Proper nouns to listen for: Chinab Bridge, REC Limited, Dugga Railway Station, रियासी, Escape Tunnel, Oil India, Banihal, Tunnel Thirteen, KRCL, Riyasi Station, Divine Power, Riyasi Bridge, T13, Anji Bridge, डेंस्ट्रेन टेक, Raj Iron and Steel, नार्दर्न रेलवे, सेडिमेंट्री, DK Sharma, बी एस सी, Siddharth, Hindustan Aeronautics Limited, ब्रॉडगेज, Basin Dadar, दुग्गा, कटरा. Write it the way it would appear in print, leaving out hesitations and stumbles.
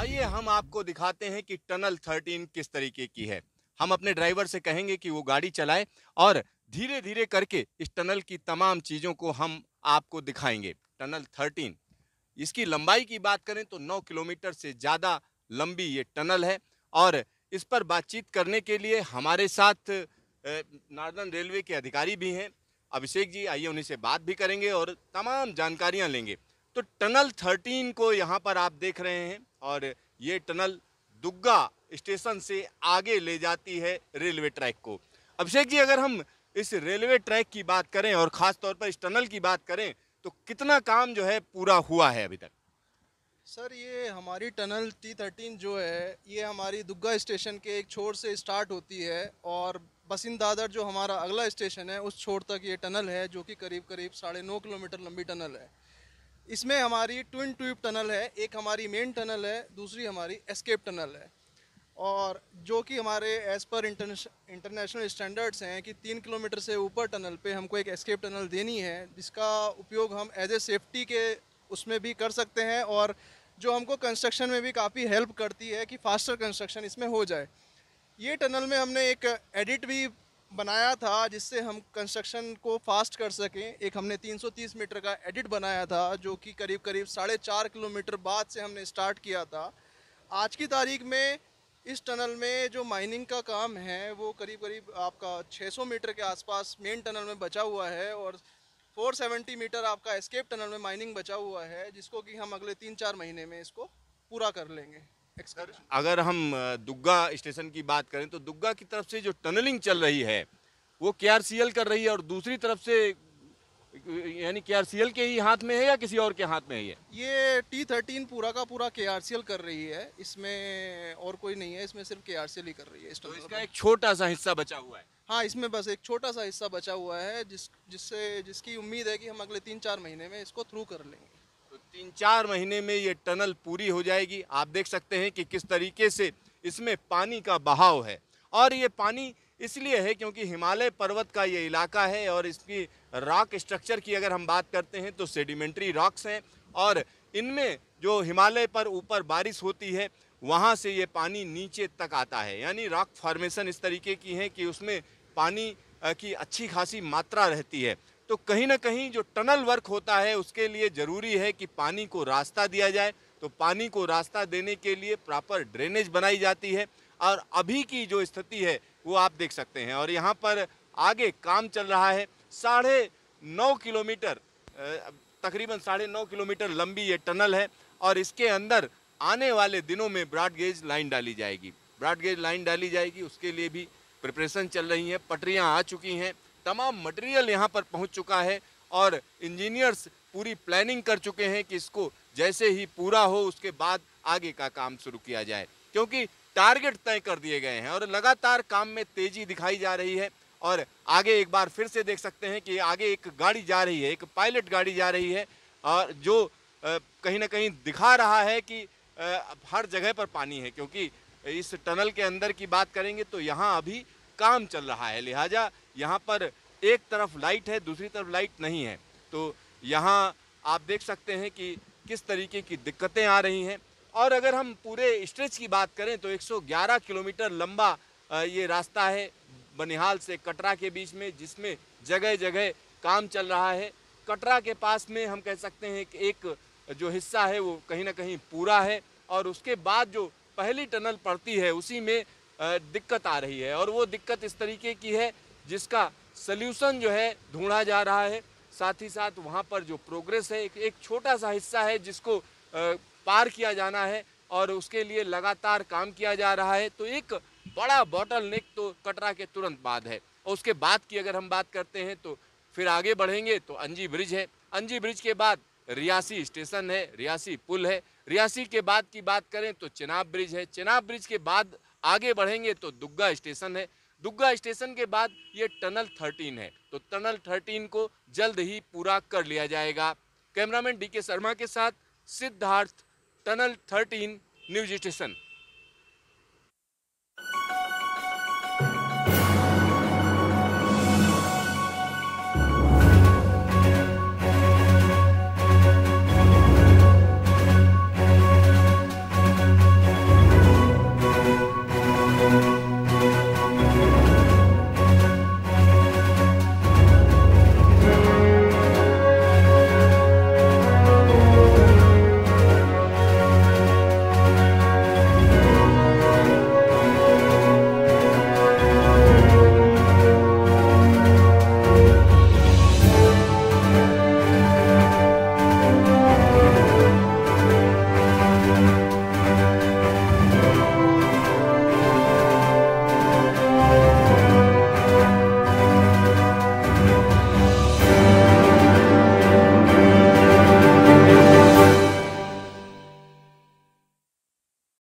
आइए हम आपको दिखाते हैं कि टनल 13 किस तरीके की है। हम अपने ड्राइवर से कहेंगे कि वो गाड़ी चलाए और धीरे धीरे करके इस टनल की तमाम चीज़ों को हम आपको दिखाएंगे। टनल 13 इसकी लंबाई की बात करें तो 9 किलोमीटर से ज़्यादा लंबी ये टनल है और इस पर बातचीत करने के लिए हमारे साथ नार्दर्न रेलवे के अधिकारी भी हैं। अभिषेक जी आइए उन्हीं से बात भी करेंगे और तमाम जानकारियाँ लेंगे। तो टनल 13 को यहाँ पर आप देख रहे हैं और ये टनल दुग्गा स्टेशन से आगे ले जाती है रेलवे ट्रैक को। अभिषेक जी अगर हम इस रेलवे ट्रैक की बात करें और ख़ास तौर पर इस टनल की बात करें तो कितना काम जो है पूरा हुआ है अभी तक? सर ये हमारी टनल T13 जो है ये हमारी दुग्गा स्टेशन के एक छोर से स्टार्ट होती है और बसिन दादर जो हमारा अगला स्टेशन है उस छोर तक ये टनल है जो कि करीब करीब 9.5 किलोमीटर लंबी टनल है। इसमें हमारी ट्विन ट्यूब टनल है, एक हमारी मेन टनल है, दूसरी हमारी एस्केप टनल है और जो कि हमारे एज पर इंटरनेशनल स्टैंडर्ड्स हैं कि 3 किलोमीटर से ऊपर टनल पे हमको एक एस्केप टनल देनी है जिसका उपयोग हम एज ए सेफ्टी के उसमें भी कर सकते हैं और जो हमको कंस्ट्रक्शन में भी काफ़ी हेल्प करती है कि फास्टर कंस्ट्रक्शन इसमें हो जाए। ये टनल में हमने एक एडिट भी बनाया था जिससे हम कंस्ट्रक्शन को फास्ट कर सकें। एक हमने 330 मीटर का एडिट बनाया था जो कि करीब करीब 4.5 किलोमीटर बाद से हमने स्टार्ट किया था। आज की तारीख में इस टनल में जो माइनिंग का काम है वो करीब करीब आपका 600 मीटर के आसपास मेन टनल में बचा हुआ है और 470 मीटर आपका एस्केप टनल में माइनिंग बचा हुआ है जिसको कि हम अगले 3-4 महीने में इसको पूरा कर लेंगे। सर अगर हम दुग्गा स्टेशन की बात करें तो दुग्गा की तरफ से जो टनलिंग चल रही है वो KRCL कर रही है और दूसरी तरफ से यानी KRCL के ही हाथ में है या किसी और के हाथ में है? ये T13 पूरा का पूरा KRCL कर रही है, इसमें और कोई नहीं है, इसमें सिर्फ KRCL ही कर रही है। तो इसका एक छोटा सा हिस्सा बचा हुआ है? हाँ इसमें बस एक छोटा सा हिस्सा बचा हुआ है जिसकी उम्मीद है कि हम अगले 3-4 महीने में इसको थ्रू कर लेंगे। 3-4 महीने में ये टनल पूरी हो जाएगी। आप देख सकते हैं कि किस तरीके से इसमें पानी का बहाव है और ये पानी इसलिए है क्योंकि हिमालय पर्वत का ये इलाका है और इसकी रॉक स्ट्रक्चर की अगर हम बात करते हैं तो सेडिमेंट्री रॉक्स हैं और इनमें जो हिमालय पर ऊपर बारिश होती है वहाँ से ये पानी नीचे तक आता है, यानी रॉक फॉर्मेशन इस तरीके की है कि उसमें पानी की अच्छी खासी मात्रा रहती है। तो कहीं ना कहीं जो टनल वर्क होता है उसके लिए ज़रूरी है कि पानी को रास्ता दिया जाए। तो पानी को रास्ता देने के लिए प्रॉपर ड्रेनेज बनाई जाती है और अभी की जो स्थिति है वो आप देख सकते हैं और यहाँ पर आगे काम चल रहा है। 9.5 किलोमीटर तकरीबन 9.5 किलोमीटर लंबी ये टनल है और इसके अंदर आने वाले दिनों में ब्रॉडगेज लाइन डाली जाएगी। ब्रॉडगेज लाइन डाली जाएगी उसके लिए भी प्रिपरेशन चल रही है, पटरियाँ आ चुकी हैं, तमाम मटेरियल यहाँ पर पहुँच चुका है और इंजीनियर्स पूरी प्लानिंग कर चुके हैं कि इसको जैसे ही पूरा हो उसके बाद आगे का काम शुरू किया जाए क्योंकि टारगेट तय कर दिए गए हैं और लगातार काम में तेज़ी दिखाई जा रही है। और आगे एक बार फिर से देख सकते हैं कि आगे एक गाड़ी जा रही है, एक पायलट गाड़ी जा रही है और जो कहीं ना कहीं दिखा रहा है कि हर जगह पर पानी है क्योंकि इस टनल के अंदर की बात करेंगे तो यहाँ अभी काम चल रहा है, लिहाजा यहाँ पर एक तरफ लाइट है दूसरी तरफ लाइट नहीं है। तो यहाँ आप देख सकते हैं कि किस तरीके की दिक्कतें आ रही हैं। और अगर हम पूरे स्ट्रेच की बात करें तो 111 किलोमीटर लंबा ये रास्ता है बनिहाल से कटरा के बीच में जिसमें जगह जगह काम चल रहा है। कटरा के पास में हम कह सकते हैं कि एक जो हिस्सा है वो कहीं ना कहीं पूरा है और उसके बाद जो पहली टनल पड़ती है उसी में दिक्कत आ रही है और वो दिक्कत इस तरीके की है जिसका सल्यूशन जो है ढूंढा जा रहा है। साथ ही साथ वहाँ पर जो प्रोग्रेस है एक छोटा सा हिस्सा है जिसको पार किया जाना है और उसके लिए लगातार काम किया जा रहा है। तो एक बड़ा बॉटल नेक तो कटरा के तुरंत बाद है और उसके बाद की अगर हम बात करते हैं तो फिर आगे बढ़ेंगे तो अंजी ब्रिज है, अंजी ब्रिज के बाद रियासी स्टेशन है, रियासी पुल है, रियासी के बाद की बात करें तो चिनाब ब्रिज है, चिनाब ब्रिज के बाद आगे बढ़ेंगे तो दुग्गा स्टेशन है, दुग्गा स्टेशन के बाद ये टनल 13 है। तो टनल 13 को जल्द ही पूरा कर लिया जाएगा। कैमरामैन डीके शर्मा के साथ सिद्धार्थ, टनल 13 न्यूज स्टेशन।